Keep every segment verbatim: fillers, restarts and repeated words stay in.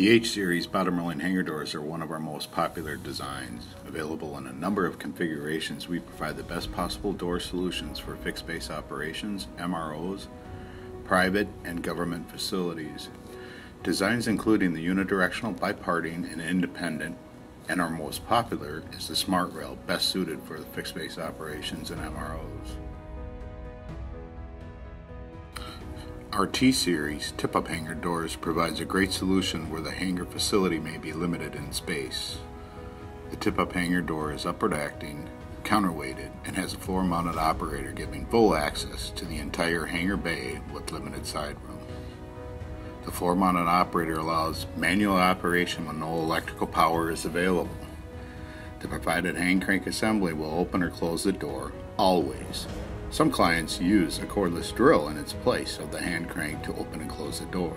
The H Series bottom rolling hangar doors are one of our most popular designs. Available in a number of configurations, we provide the best possible door solutions for fixed base operations, M R Os, private and government facilities. Designs including the unidirectional, biparting, and independent, and our most popular is the Smart Rail, best suited for the fixed base operations and M R Os. Our T-Series tip-up hangar doors provides a great solution where the hangar facility may be limited in space. The tip-up hangar door is upward acting, counterweighted, and has a floor-mounted operator giving full access to the entire hangar bay with limited side room. The floor-mounted operator allows manual operation when no electrical power is available. The provided hand crank assembly will open or close the door always. Some clients use a cordless drill in its place of the hand crank to open and close the door.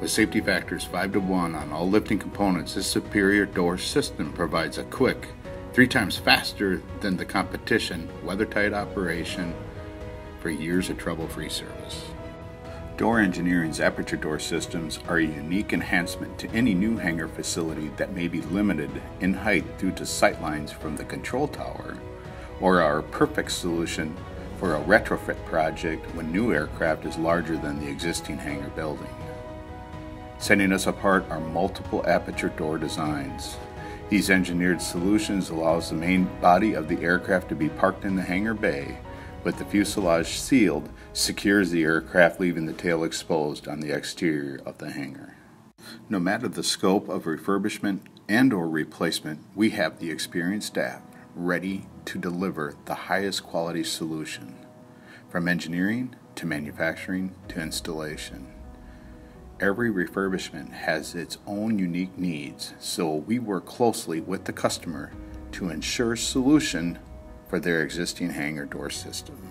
With safety factors five to one on all lifting components, this Aperture Door System provides a quick, three times faster than the competition, weather-tight operation for years of trouble-free service. Door Engineering's Aperture Door Systems are a unique enhancement to any new hangar facility that may be limited in height due to sight lines from the control tower, or our perfect solution for a retrofit project when new aircraft is larger than the existing hangar building. Setting us apart are multiple aperture door designs. These engineered solutions allows the main body of the aircraft to be parked in the hangar bay, with the fuselage sealed, secures the aircraft, leaving the tail exposed on the exterior of the hangar. No matter the scope of refurbishment and or replacement, we have the experienced staff ready to deliver the highest quality solution, from engineering to manufacturing to installation. Every refurbishment has its own unique needs, so we work closely with the customer to ensure solution for their existing hangar door system.